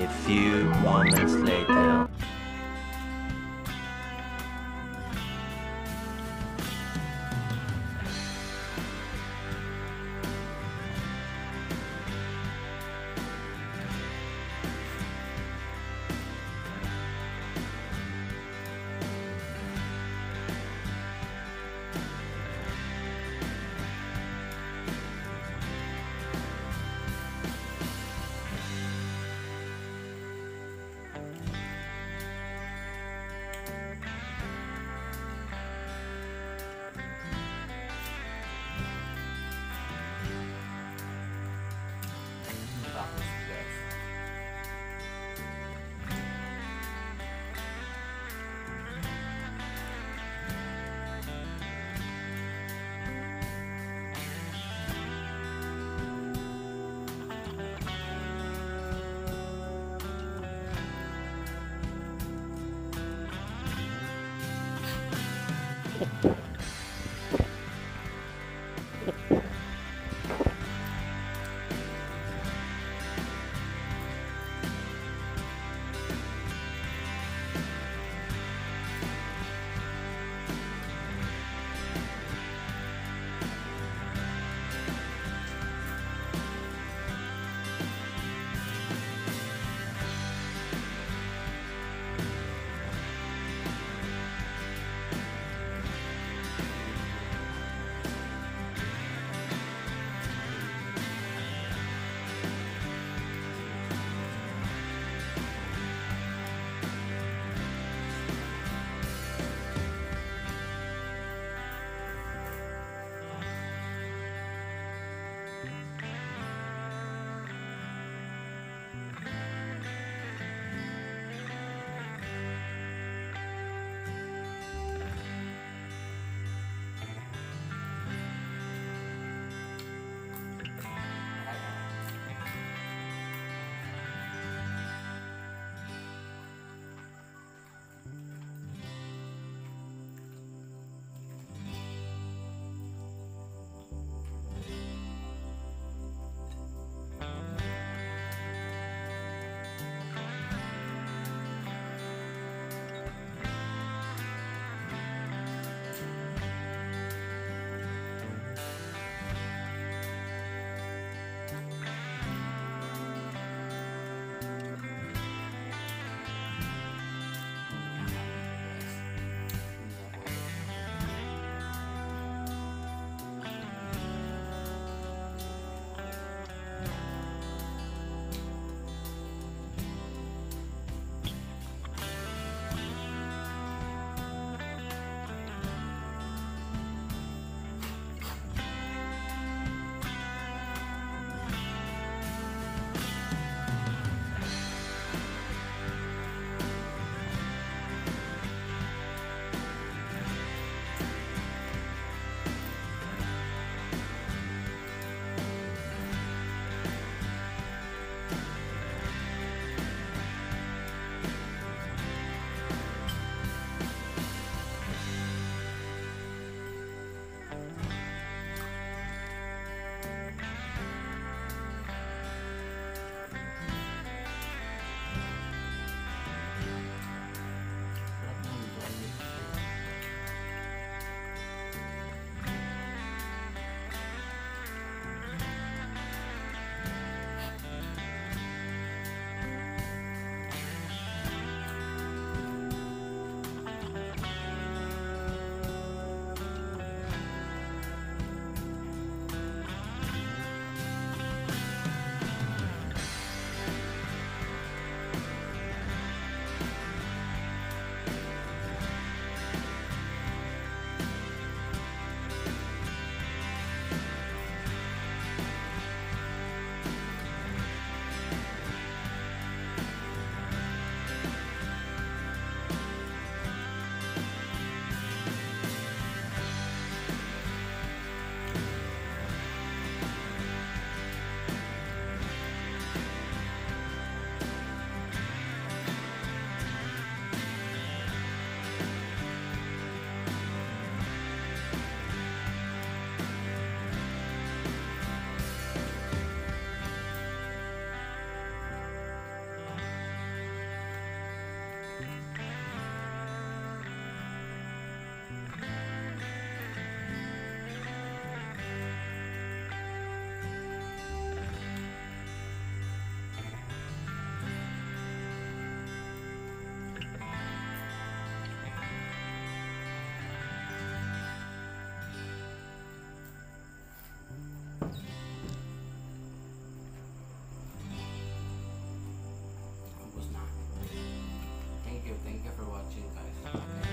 A few moments later. Thank you for watching, guys.